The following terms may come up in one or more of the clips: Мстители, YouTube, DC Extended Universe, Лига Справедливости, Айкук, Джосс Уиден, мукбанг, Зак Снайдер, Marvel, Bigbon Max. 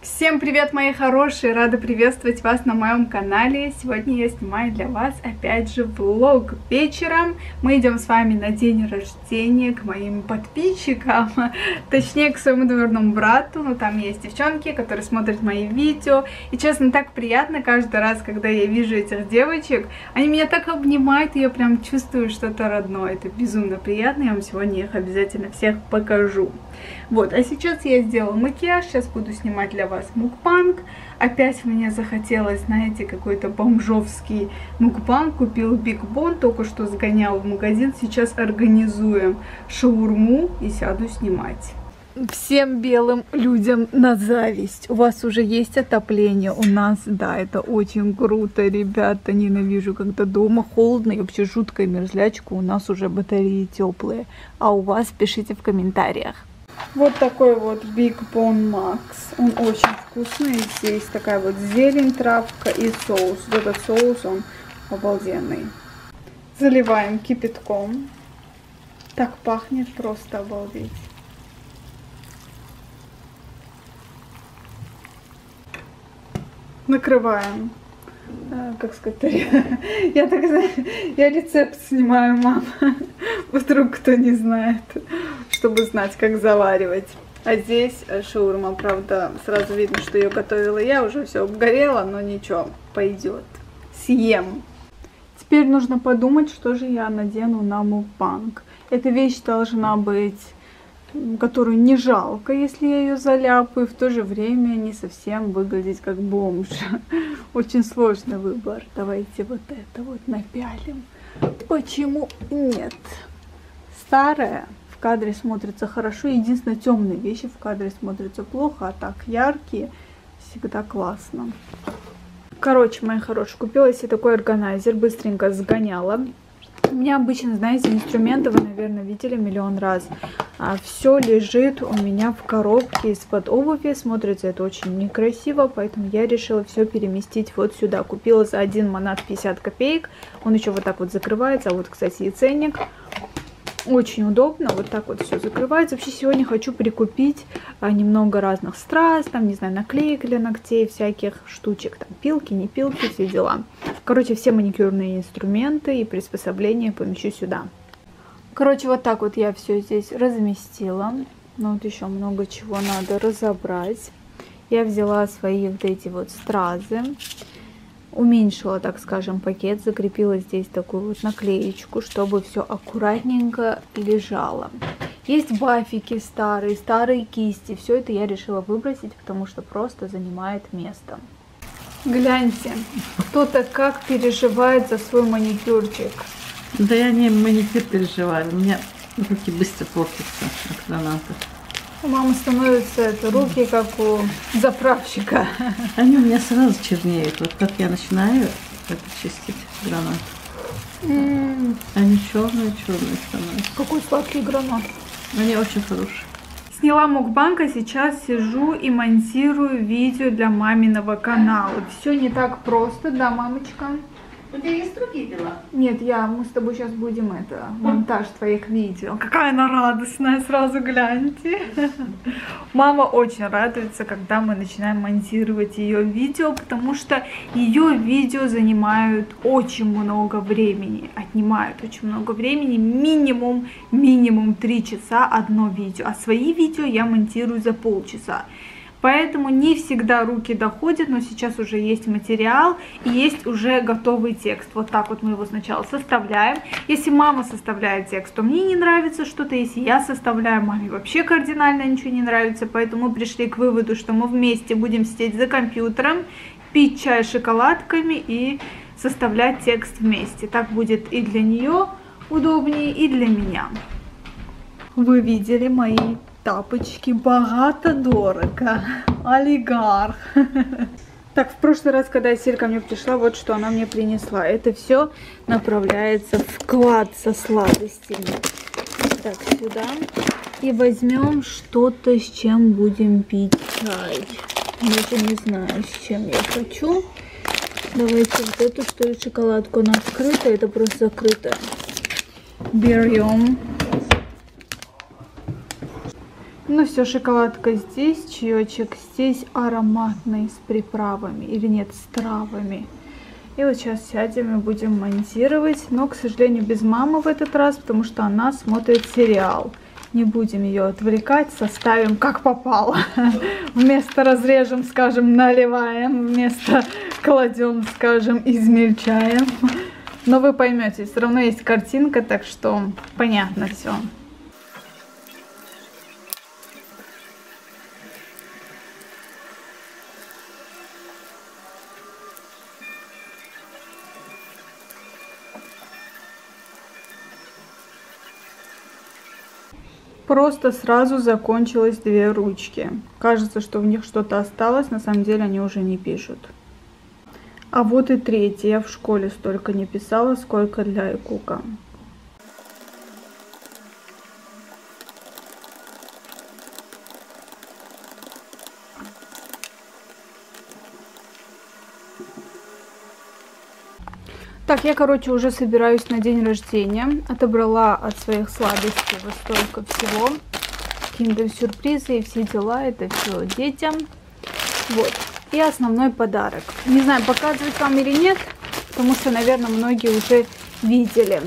Всем привет, мои хорошие! Рада приветствовать вас на моем канале. Сегодня я снимаю для вас опять же влог вечером. Мы идем с вами на день рождения к моим подписчикам, точнее к своему двоюродному брату. Но там есть девчонки, которые смотрят мои видео. И честно, так приятно каждый раз, когда я вижу этих девочек. Они меня так обнимают, и я прям чувствую что-то родное. Это безумно приятно. Я вам сегодня их обязательно всех покажу. Вот, а сейчас я сделала макияж, сейчас буду снимать для вас мукбанг. Опять мне захотелось, знаете, какой-то бомжовский мукбанг. Купил Bigbon, только что сгонял в магазин. Сейчас организуем шаурму и сяду снимать. Всем белым людям на зависть. У вас уже есть отопление, у нас, да, это очень круто, ребята. Ненавижу, когда дома холодно и вообще жуткая мерзлячка. У нас уже батареи теплые. А у вас пишите в комментариях. Вот такой вот Bigbon Max. Он очень вкусный. Здесь такая вот зелень, травка и соус. Вот этот соус, он обалденный. Заливаем кипятком. Так пахнет, просто обалдеть. Накрываем. Как сказать, я так знаю, я рецепт снимаю, мама. Вдруг кто не знает, чтобы знать, как заваривать. А здесь шаурма, правда, сразу видно, что ее готовила я, уже все обгорело, но ничего, пойдет. Съем. Теперь нужно подумать, что же я надену на мукбанг. Эта вещь должна быть, которую не жалко, если я ее заляпаю, и в то же время не совсем выглядеть как бомж. Очень сложный выбор. Давайте вот это вот напялим. Почему нет? Старая в кадре смотрится хорошо. Единственное, темные вещи в кадре смотрятся плохо, а так яркие всегда классно. Короче, мои хорошие, купила себе такой органайзер, быстренько сгоняла. У меня обычно, знаете, инструменты, вы, наверное, видели миллион раз. Все лежит у меня в коробке из-под обуви. Смотрится это очень некрасиво, поэтому я решила все переместить вот сюда. Купила за 1 манат 50 копеек. Он еще вот так вот закрывается. А вот, кстати, и ценник. Очень удобно, вот так вот все закрывается. Вообще сегодня хочу прикупить немного разных страз, там, не знаю, наклеек для ногтей, всяких штучек, там, пилки, не пилки, все дела. Короче, все маникюрные инструменты и приспособления помещу сюда. Короче, вот так вот я все здесь разместила. Но вот еще много чего надо разобрать. Я взяла свои вот эти вот стразы. Уменьшила, так скажем, пакет, закрепила здесь такую вот наклеечку, чтобы все аккуратненько лежало. Есть бафики старые, старые кисти. Все это я решила выбросить, потому что просто занимает место. Гляньте, кто-то как переживает за свой маникюрчик. Да я не маникюр переживаю, у меня руки быстро портятся от граната. У мамы становятся это, руки как у заправщика. Они у меня сразу чернеют. Вот как я начинаю это чистить гранат. Они черные-черные становятся. Какой сладкий гранат. Они очень хорошие. Сняла мукбанг, а сейчас сижу и монтирую видео для маминого канала. Все не так просто, да, мамочка? У тебя есть другие дела? Нет, мы с тобой сейчас будем монтаж твоих видео. Какая она радостная, сразу гляньте. Мама очень радуется, когда мы начинаем монтировать ее видео, потому что ее видео занимают очень много времени, отнимают очень много времени, минимум 3 часа одно видео, а свои видео я монтирую за полчаса. Поэтому не всегда руки доходят, но сейчас уже есть материал и есть уже готовый текст. Вот так вот мы его сначала составляем. Если мама составляет текст, то мне не нравится что-то. Если я составляю, маме вообще кардинально ничего не нравится. Поэтому мы пришли к выводу, что мы вместе будем сидеть за компьютером, пить чай с шоколадками и составлять текст вместе. Так будет и для нее удобнее, и для меня. Вы видели мои тапочки, богато-дорого, олигарх. Так, в прошлый раз, когда Силь ко мне пришла, вот что она мне принесла. Это все направляется в склад со сладостями. Так, сюда. И возьмем что-то, с чем будем пить чай. Я уже не знаю, с чем я хочу. Давайте вот эту, что ли, шоколадку. Она открыта, это просто закрыто. Берем. Ну все, шоколадка здесь, чаечек здесь, ароматный, с приправами, или нет, с травами. И вот сейчас сядем и будем монтировать, но, к сожалению, без мамы в этот раз, потому что она смотрит сериал. Не будем ее отвлекать, составим как попало. Вместо разрежем, скажем, наливаем, вместо кладем, скажем, измельчаем. Но вы поймете, все равно есть картинка, так что понятно все. Просто сразу закончилось 2 ручки. Кажется, что в них что-то осталось, на самом деле они уже не пишут. А вот и 3-я. Я в школе столько не писала, сколько для Айкука. Так, я, короче, уже собираюсь на день рождения. Отобрала от своих сладостей вот столько всего. Киндер-сюрпризы и все дела. Это все детям. Вот. И основной подарок. Не знаю, показывать вам или нет, потому что, наверное, многие уже видели.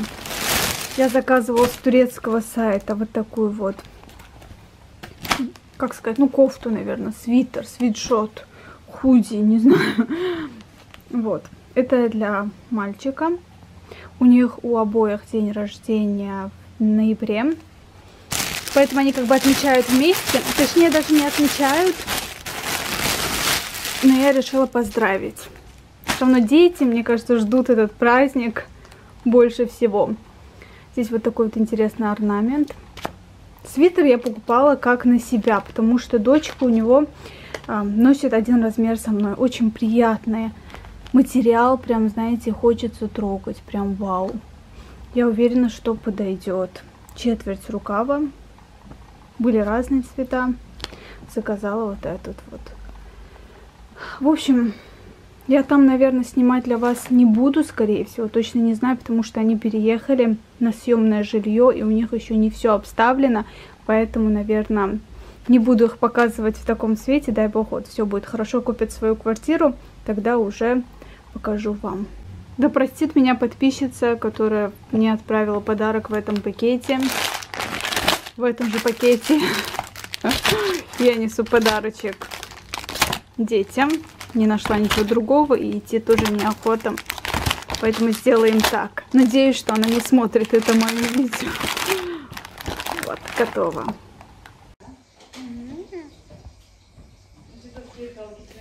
Я заказывала с турецкого сайта вот такую вот, как сказать, ну, кофту, наверное, свитер, свитшот, худи, не знаю. Вот. Это для мальчика. У них у обоих день рождения в ноябре. Поэтому они как бы отмечают вместе. Точнее, даже не отмечают. Но я решила поздравить. Все равно дети, мне кажется, ждут этот праздник больше всего. Здесь вот такой вот интересный орнамент. Свитер я покупала как на себя, потому что дочка у него носит один размер со мной. Очень приятные. Материал прям, знаете, хочется трогать, прям вау. Я уверена, что подойдет. 1/4 рукава. Были разные цвета. Заказала вот этот вот. В общем, я там, наверное, снимать для вас не буду, скорее всего. Точно не знаю, потому что они переехали на съемное жилье, и у них еще не все обставлено. Поэтому, наверное, не буду их показывать в таком свете. Дай бог, вот все будет хорошо, купят свою квартиру. Тогда уже покажу вам. Да простит меня подписчица, которая мне отправила подарок в этом пакете. В этом же пакете я несу подарочек детям. Не нашла ничего другого и идти тоже неохота. Поэтому сделаем так. Надеюсь, что она не смотрит это мое видео. Вот, готово.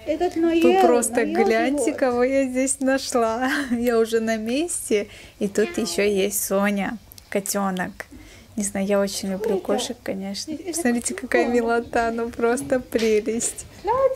Вы просто гляньте, кого я здесь нашла. Я уже на месте. И тут еще есть Соня, котенок. Не знаю, я очень люблю кошек, конечно. Посмотрите, какая милота, ну просто прелесть.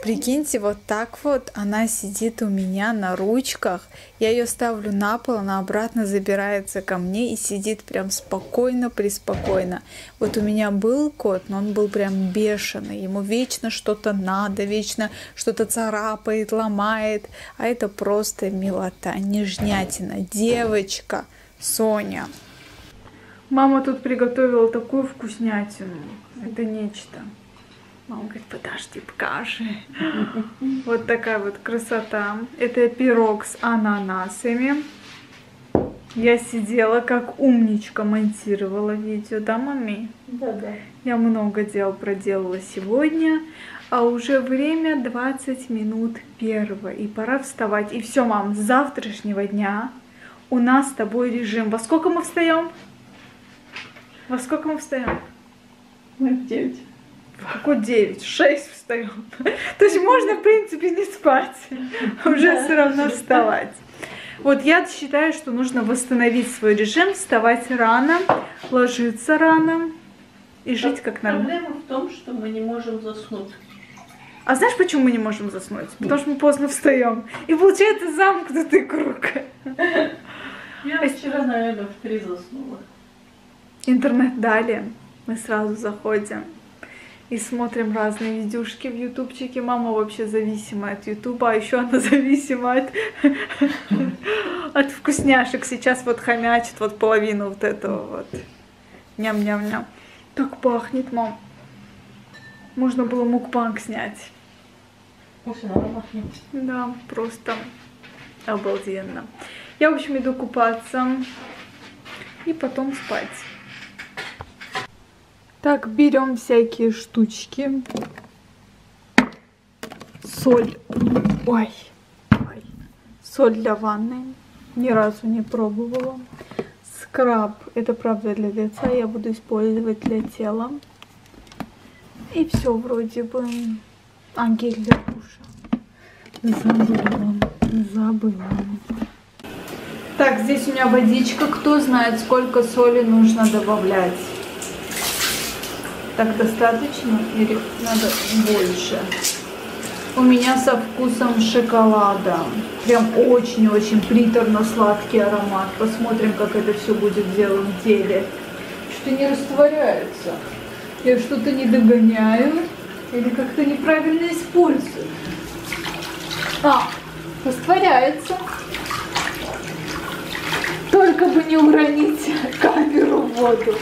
Прикиньте, вот так вот она сидит у меня на ручках. Я ее ставлю на пол, она обратно забирается ко мне и сидит прям спокойно-преспокойно. Вот у меня был кот, но он был прям бешеный. Ему вечно что-то надо, вечно что-то царапает, ломает. А это просто милота, нежнятина, девочка Соня. Мама тут приготовила такую вкуснятину. Это нечто. Мама говорит, подожди, покажи. Вот такая вот красота. Это пирог с ананасами. Я сидела, как умничка, монтировала видео. Да, маме? Да, да. Я много дел проделала сегодня. А уже время 20 минут 1. И пора вставать. И все, мам, с завтрашнего дня у нас с тобой режим. Во сколько мы встаем? Во сколько мы встаем? Мы в 9. Какой 9? 6 встаем. То есть можно, в принципе, не спать. Уже все равно вставать. Вот я считаю, что нужно восстановить свой режим, вставать рано, ложиться рано и жить как нормально. Проблема в том, что мы не можем заснуть. А знаешь, почему мы не можем заснуть? Потому что мы поздно встаем. И получается замкнутый круг. Я вчера, наверное, в 3 заснула. Интернет дали, мы сразу заходим и смотрим разные видюшки в ютубчике. Мама вообще зависима от ютуба, а еще она зависима от вкусняшек. Сейчас вот хомячит вот половину вот этого вот. Ням-ням-ням. Так пахнет, мам. Можно было мукбанг снять. Да, просто обалденно. Я, в общем, иду купаться и потом спать. Так, берем всякие штучки. Соль. Ой. Ой. Соль для ванны. Ни разу не пробовала. Скраб. Это правда для лица. Я буду использовать для тела. И все вроде бы. А, гель для душа. Забыла. Так, здесь у меня водичка. Кто знает, сколько соли нужно добавлять? Так достаточно или надо больше? У меня со вкусом шоколада. Прям очень-очень приторно-сладкий аромат. Посмотрим, как это все будет в делом деле. Что-то не растворяется. Я что-то не догоняю или как-то неправильно использую. А, растворяется. Только бы не уронить камеру в воду.